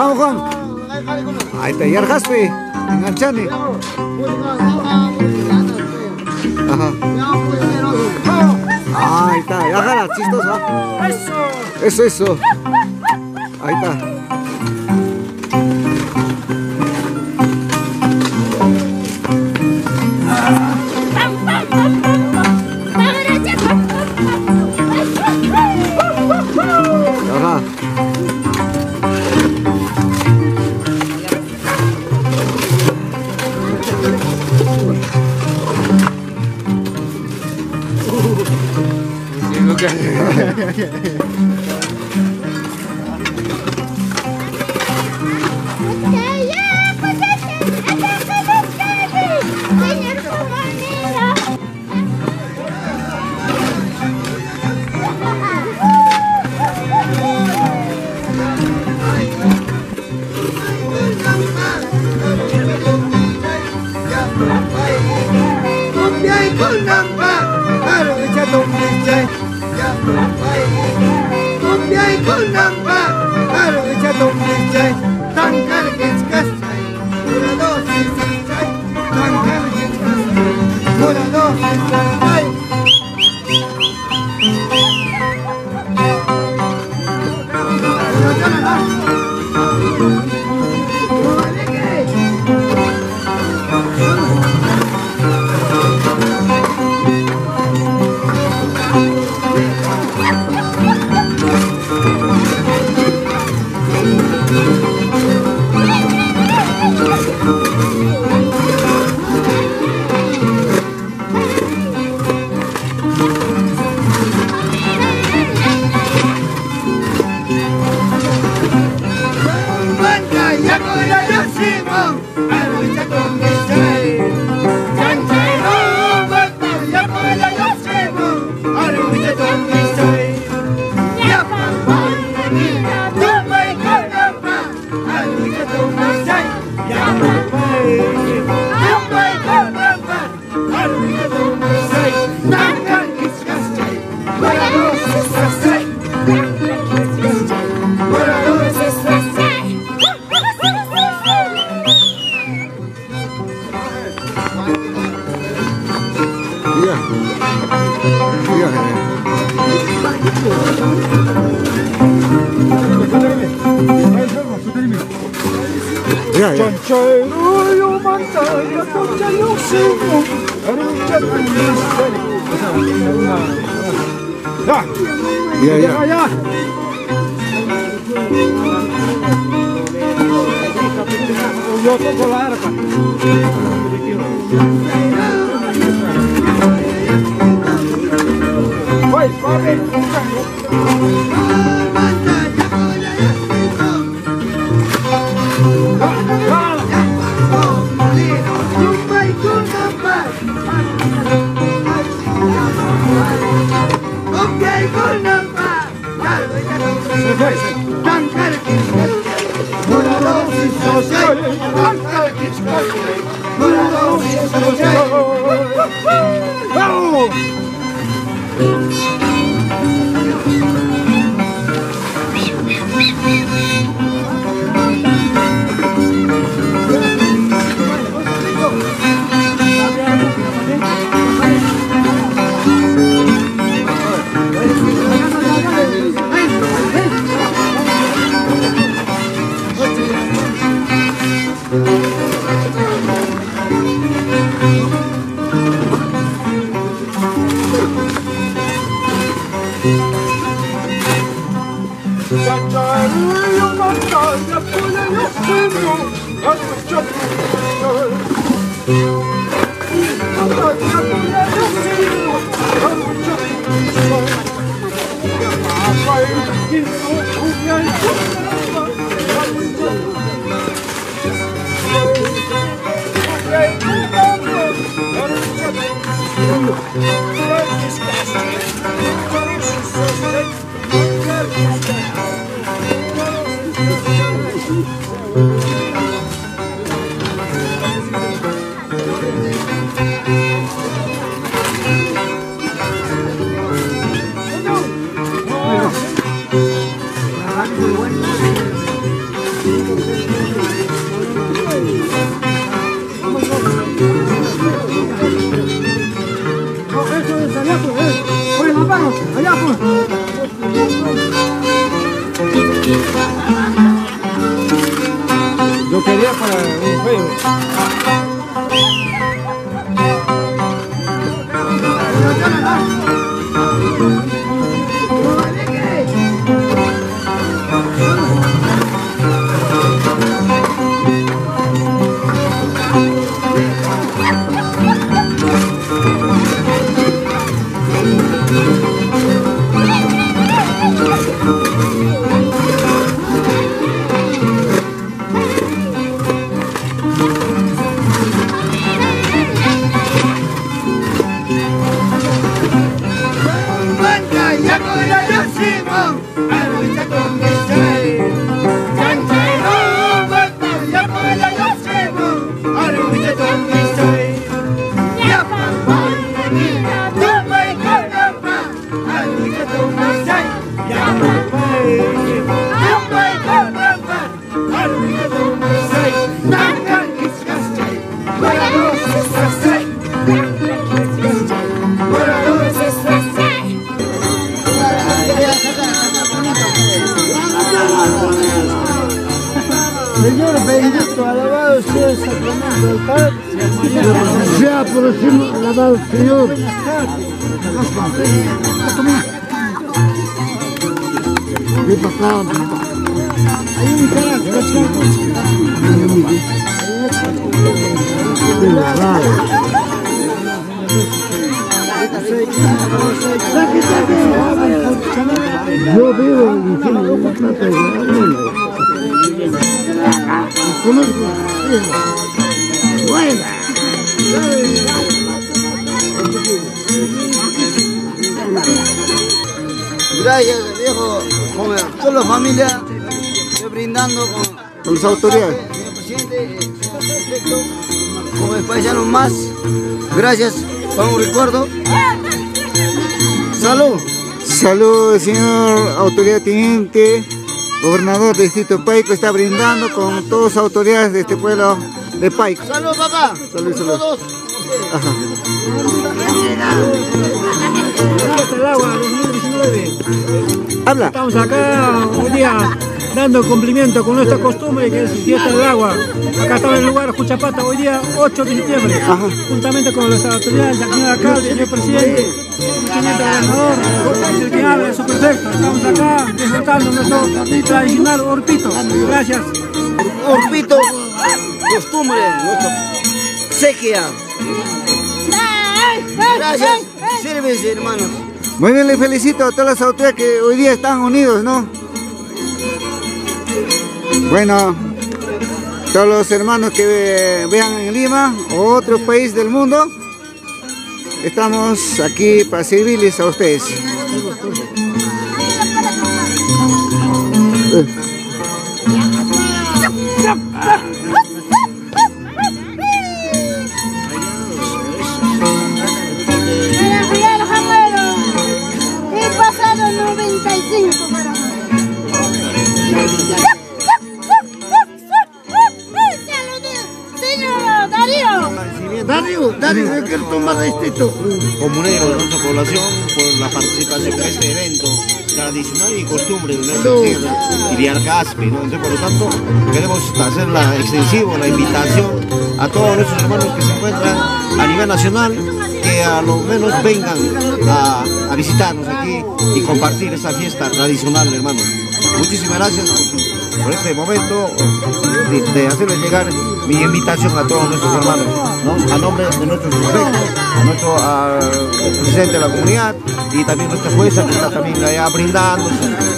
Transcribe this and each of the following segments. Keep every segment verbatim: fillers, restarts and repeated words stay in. Juan, Juan. Ahí está, Yarqa Aspiy. Enganchane. Ajá. Ah, ahí está, Yarqa, chistosa. Eso, eso. Ahí está. Muy bueno. Lo quería para un juego. Señor bendito, alabado sea el sacramento del Padre. Sea por encima alabado Señor. Mi papá, hay un carácter. Yo vivo en el cielo, no trato de ganarme. Bueno, gracias viejo, con toda la familia, estoy brindando con, con las autoridades, con el paisano más, gracias por un recuerdo, salud, salud señor autoridad teniente. Gobernador del distrito Paico está brindando con todas las autoridades de este pueblo de Paico. Salud, papá. Salud, salud. Todos. Habla. Estamos acá un día dando cumplimiento con nuestra costumbre que es fiesta del agua. Acá estaba en el lugar Cuchapata hoy día ocho de septiembre. Ajá. Juntamente con las autoridades, el señor alcalde, el señor presidente, el señor gobernador, el que habla de su prefecto. Estamos acá disfrutando nuestro tradicional orpito. Gracias. Orpito, costumbre, nuestra sequía. Gracias, sírvense hermanos. Muy bien, les felicito a todas las autoridades que hoy día están unidos, ¿no? Bueno, todos los hermanos que vean en Lima o otro país del mundo, estamos aquí para servirles a ustedes. Darío, quiero tomar distrito. Comunero de nuestra población por la participación de este evento tradicional y costumbre de nuestra tierra y de Yarqa Aspiy, ¿no? Entonces, por lo tanto, queremos hacerla extensivo la invitación a todos nuestros hermanos que se encuentran a nivel nacional, que a lo menos vengan a, a visitarnos aquí y compartir esta fiesta tradicional, hermanos. Muchísimas gracias por, por este momento de, de hacerles llegar mi invitación a todos nuestros hermanos, ¿no? A nombre de nuestros prefectos, a nuestro a, presidente de la comunidad y también nuestra jueza que está también allá brindando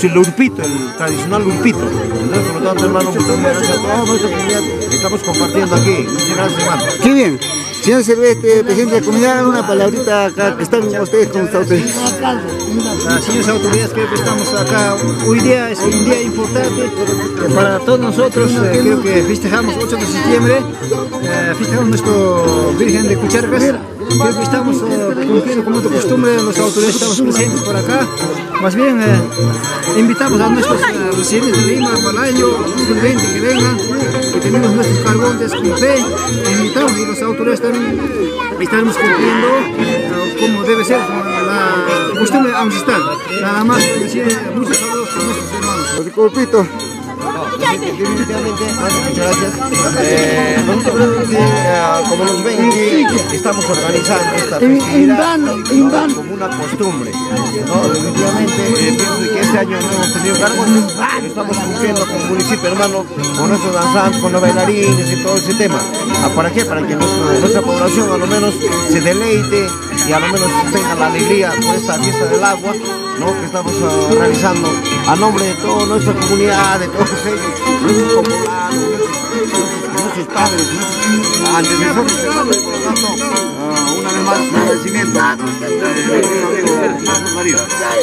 su lurpito, el tradicional lurpito. Entonces, por lo tanto, hermano, muchas gracias a toda nuestra comunidad que estamos compartiendo aquí. Muchas gracias, hermano. Qué bien. Señor Silvestre, presidente de la comunidad, una palabrita acá, que están ustedes con ustedes. Señores autoridades, creo que estamos acá. Hoy día es un día importante para todos nosotros. Eh, creo que festejamos ocho de septiembre, eh, festejamos nuestro Virgen de Cucharcas. Creo que estamos eh, cumpliendo con nuestra costumbre, los autoridades estamos presentes por acá. Más bien, eh, invitamos a nuestros eh, residentes de Lima, Palayo, a los gente que vengan, que tenemos nuestros cargones con fe, invitamos y los autoridades también estaremos cumpliendo eh, como debe ser la costumbre ancestral. Nada más, decir muchos saludos a nuestros hermanos. Así como pito. Definitivamente, muchas gracias. Eh, nosotros eh, como los veinte estamos organizando esta festividad como una costumbre. No, definitivamente, eh, pienso que este año no hemos tenido cargos, estamos cumpliendo con el municipio hermano, con nuestros danzantes, con los bailarines y todo ese tema. ¿Para qué? Para que nuestro, nuestra población a lo menos se deleite y a lo menos tenga la alegría por esta fiesta del agua, ¿no? Que estamos uh, realizando a nombre de toda nuestra comunidad, de todos ellos, nuestros populares, nuestros, nuestros padres, nuestros antecesores, y por lo tanto, uh, una vez más, un agradecimiento a José María.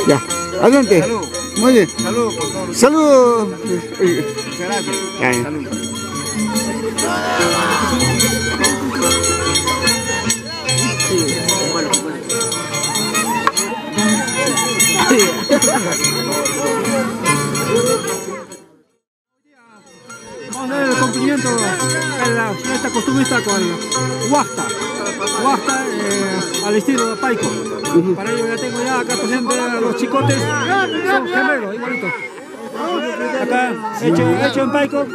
Ya, adelante. Salud. Muy bien. Salud por todos. Salud. Muchas gracias. Ay. Salud. Vamos a ver el cumplimiento de la fiesta costumbrista con huasta, huasta eh, al estilo de Paico. Para ello ya tengo ya acá presente los chicotes, son gemelos, igualitos. Acá hecho, hecho en Paico,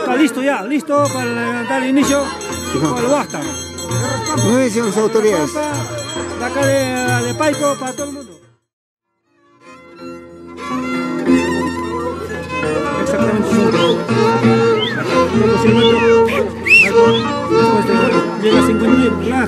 está listo ya, listo para dar el inicio con el huasta. No dicen las autoridades. De acá de, de Paico para todo el mundo. Llega a cinco mil, ya,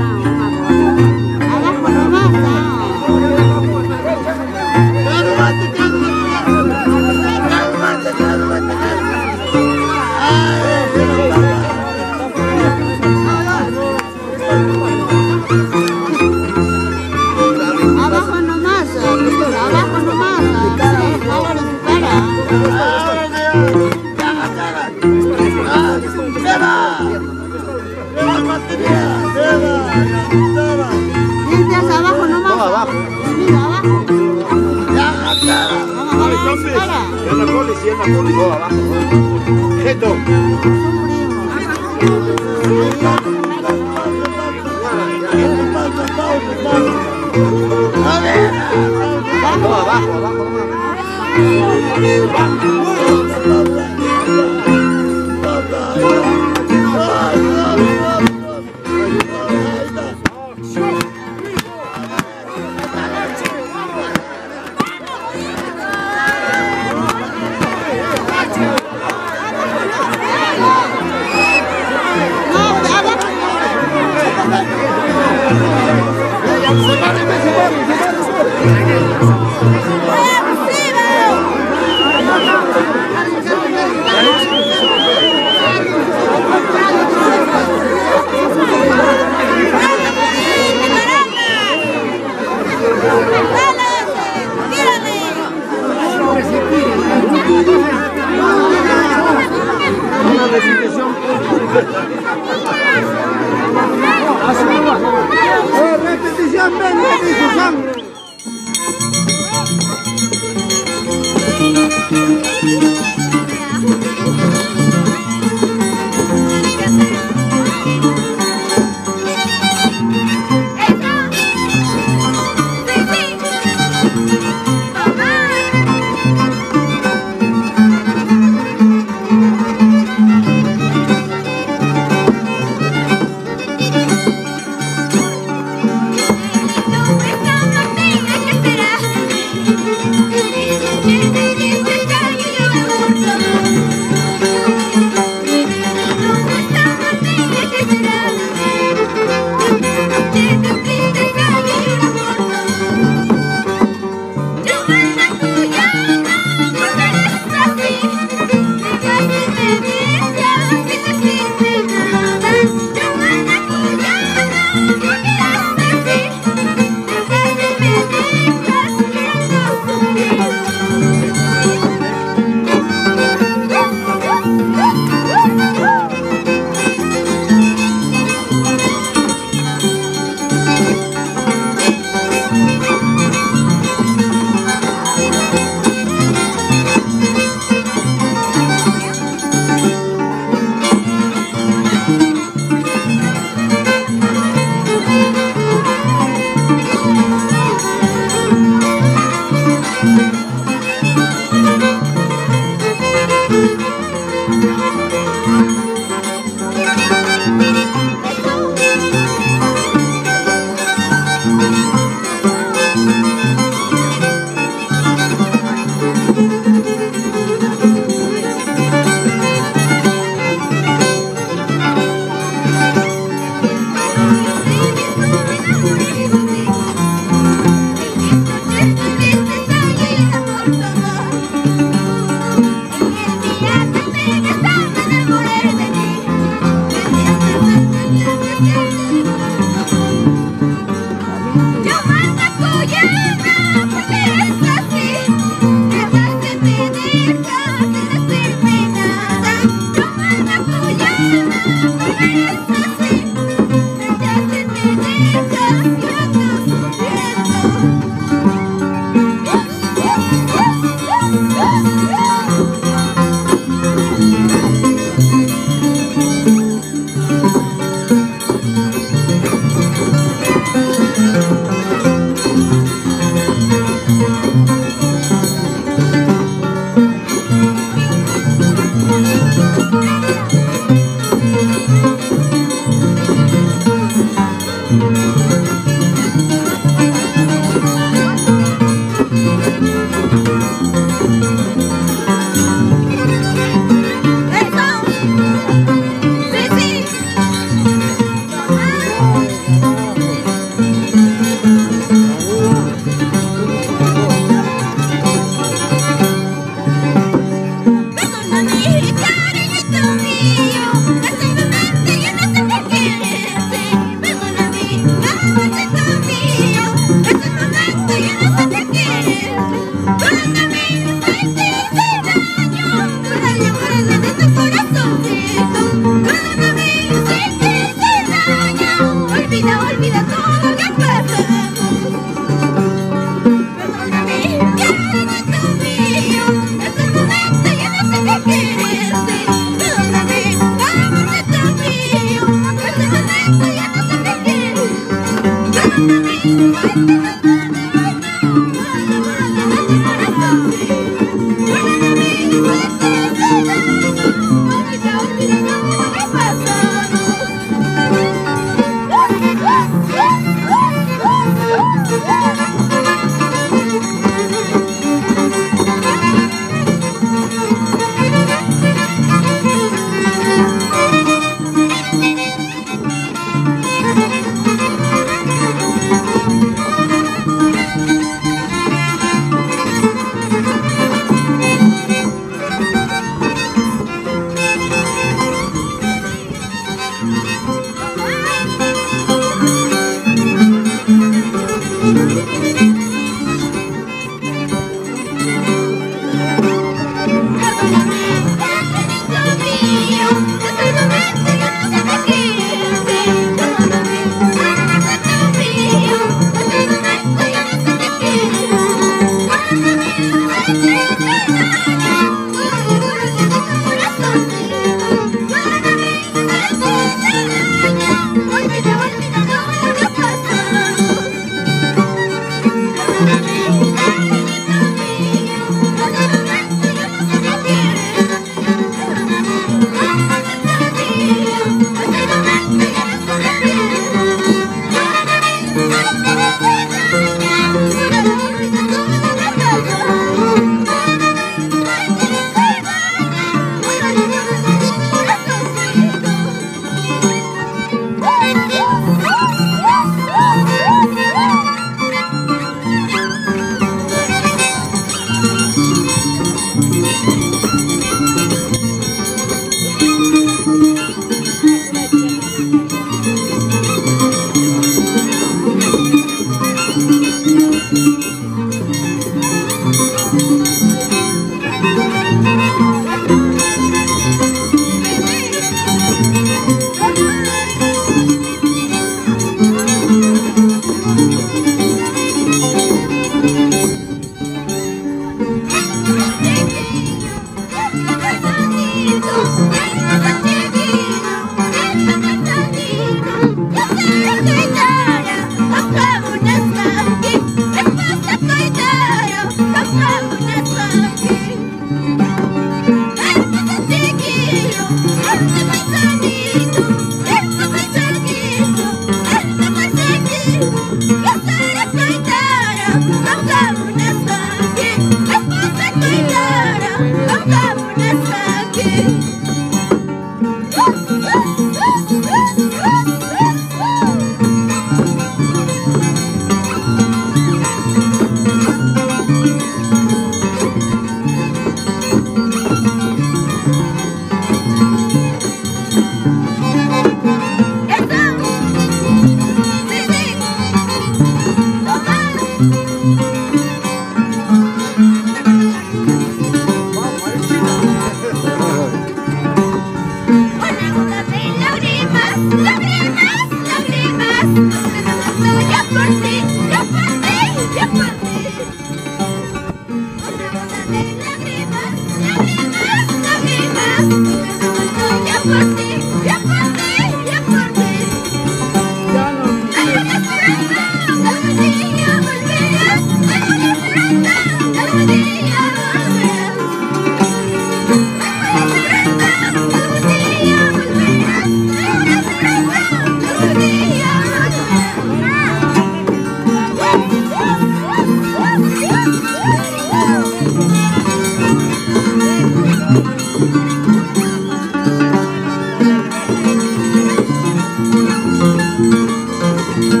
Yo no sé, yo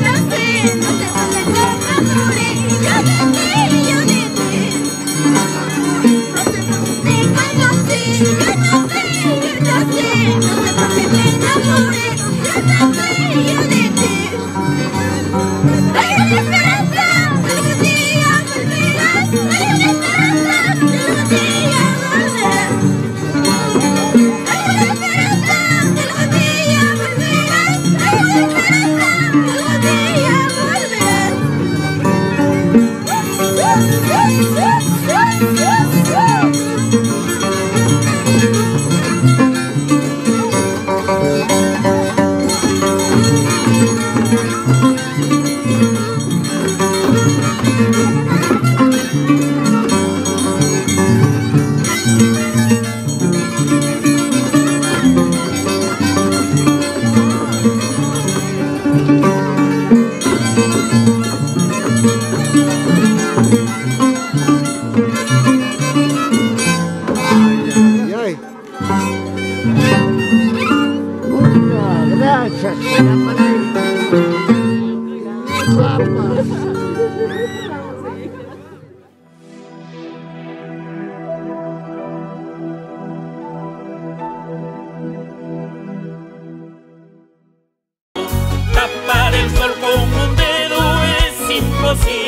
no sé, muchachas, guapas. Tapar el sol con un dedo es imposible.